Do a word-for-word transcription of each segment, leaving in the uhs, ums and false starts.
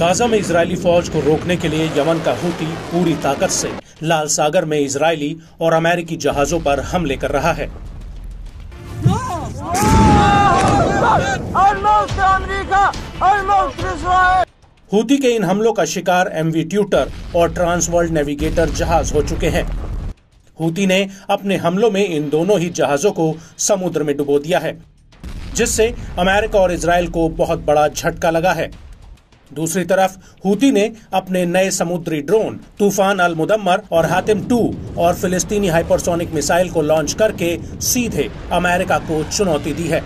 Gaza में Israeli फौज को रोकने के लिए यमन का हूती पूरी ताकत से लाल सागर में इजरायली और अमेरिकी जहाजों पर हमले कर रहा है। हूती के इन हमलों का शिकार एमवी ट्यूटर और ट्रांसवर्ल्ड नेविगेटर जहाज हो चुके हैं। हूती ने अपने हमलों में इन दोनों ही जहाजों को समुद्र में डुबो दिया है, जिससे अमेरिका और इजराइल को बहुत बड़ा झटका लगा है। दूसरी तरफ हूती ने अपने नए समुद्री ड्रोन तूफान अल मुदम्मर और हातिम टू और फिलिस्तीनी हाइपरसोनिक मिसाइल को लॉन्च करके सीधे अमेरिका को चुनौती दी है।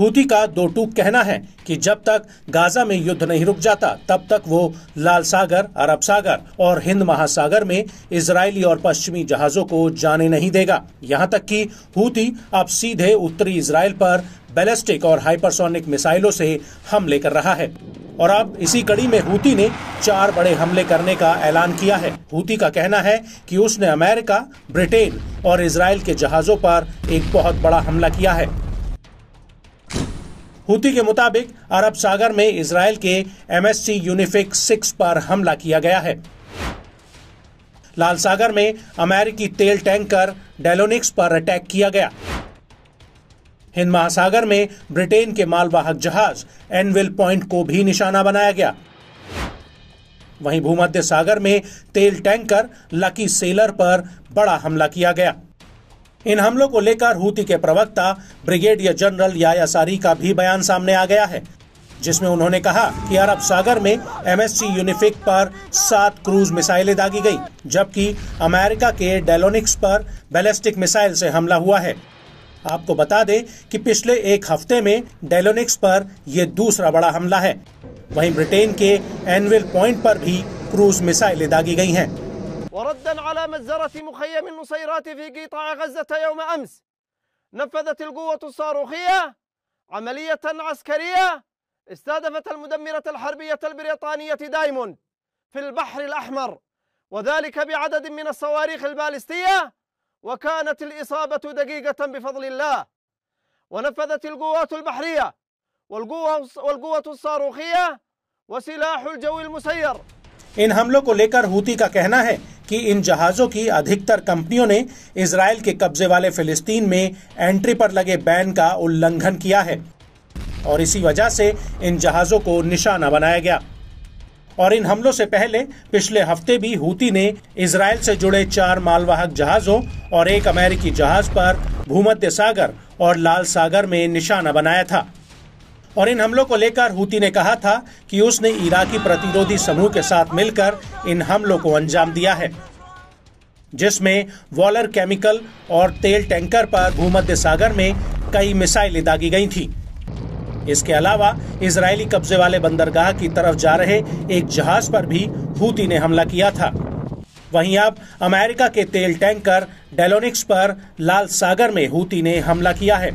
हूती का दो टूक कहना है कि जब तक गाजा में युद्ध नहीं रुक जाता, तब तक वो लाल सागर, अरब सागर और हिंद महासागर में इजरायली और पश्चिमी जहाजों को जाने नहीं देगा। यहां तक कि हूती अब सीधे उत्तरी इजराइल पर बैलिस्टिक और हाइपरसोनिक मिसाइलों से हमले कर रहा है। और अब इसी कड़ी में हूती ने चार बड़े हमले करने का ऐलान किया है। हूती का कहना है कि उसने अमेरिका, ब्रिटेन और इजराइल के जहाजों पर एक बहुत बड़ा हमला किया है। हूती के मुताबिक अरब सागर में इजराइल के एमएससी यूनिफिक सिक्स पर हमला किया गया है। लाल सागर में अमेरिकी तेल टैंकर डेलोनिक्स पर अटैक किया गया। हिंद महासागर में ब्रिटेन के मालवाहक जहाज एनविल पॉइंट को भी निशाना बनाया गया। वहीं भूमध्य सागर में तेल टैंकर लकी सेलर पर बड़ा हमला किया गया। इन हमलों को लेकर हूती के प्रवक्ता ब्रिगेडियर जनरल याया सारी का भी बयान सामने आ गया है, जिसमें उन्होंने कहा कि अरब सागर में एमएससी यूनिफिक पर सात क्रूज मिसाइलें दागी गई, जबकि अमेरिका के डेलोनिक्स पर बैलिस्टिक मिसाइल से हमला हुआ है। आपको बता दें कि पिछले एक हफ्ते में डेलोनिक्स पर यह दूसरा बड़ा हमला है। वहीं ब्रिटेन के एनविल पॉइंट पर भी क्रूज मिसाइलें दागी गई हैं। وردا على مجزرة مخيم النصيرات في قطاع غزة يوم أمس نفذت القوة الصاروخية عملية عسكرية استهدفت المدمرة الحربية البريطانية دايموند في البحر الأحمر وذلك بعدد من الصواريخ البالستية وكانت الإصابة دقيقة بفضل الله ونفذت القوات البحرية والقوة الصاروخية وسلاح الجو المسير. इन हमलों को लेकर हूती का कहना है कि इन जहाज़ों की अधिकतर कंपनियों ने इजराइल के कब्जे वाले फिलिस्तीन में एंट्री पर लगे बैन का उल्लंघन किया है और इसी वजह से इन जहाज़ों को निशाना बनाया गया। और इन हमलों से पहले पिछले हफ्ते भी हूती ने इजराइल से जुड़े चार मालवाहक जहाज़ों और एक अमेरिकी जहाज़ पर भूमध्य सागर और लाल सागर में निशाना बनाया था। और इन हमलों को लेकर हूती ने कहा था कि उसने इराकी प्रतिरोधी समूह के साथ मिलकर इन हमलों को अंजाम दिया है, जिसमें वॉलर केमिकल और तेल टैंकर पर भूमध्य सागर में कई मिसाइलें दागी गई थी। इसके अलावा इजरायली कब्जे वाले बंदरगाह की तरफ जा रहे एक जहाज पर भी हूती ने हमला किया था। वहीं अब अमेरिका के तेल टैंकर डेलोनिक्स पर लाल सागर में हूती ने हमला किया है।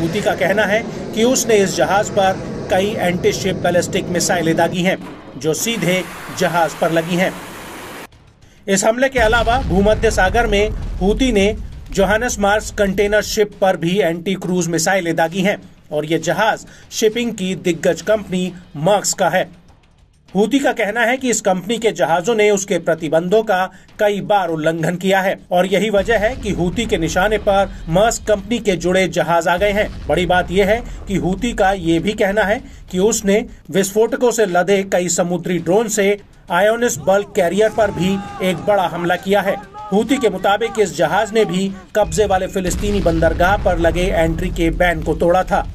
हूती का कहना है कि उसने इस जहाज पर कई एंटी शिप बैलिस्टिक मिसाइलें दागी हैं, जो सीधे जहाज पर लगी हैं। इस हमले के अलावा भूमध्य सागर में हूती ने जोहानस मार्स कंटेनर शिप पर भी एंटी क्रूज मिसाइलें दागी हैं और ये जहाज शिपिंग की दिग्गज कंपनी मार्क्स का है। हूती का कहना है कि इस कंपनी के जहाजों ने उसके प्रतिबंधों का कई बार उल्लंघन किया है और यही वजह है कि हूती के निशाने पर मार्क्स कंपनी के जुड़े जहाज आ गए हैं। बड़ी बात यह है कि हूती का ये भी कहना है कि उसने विस्फोटकों से लदे कई समुद्री ड्रोन से आयोनिस बल्क कैरियर पर भी एक बड़ा हमला किया है। हूती के मुताबिक इस जहाज ने भी कब्जे वाले फिलिस्तीनी बंदरगाह पर लगे एंट्री के बैन को तोड़ा था।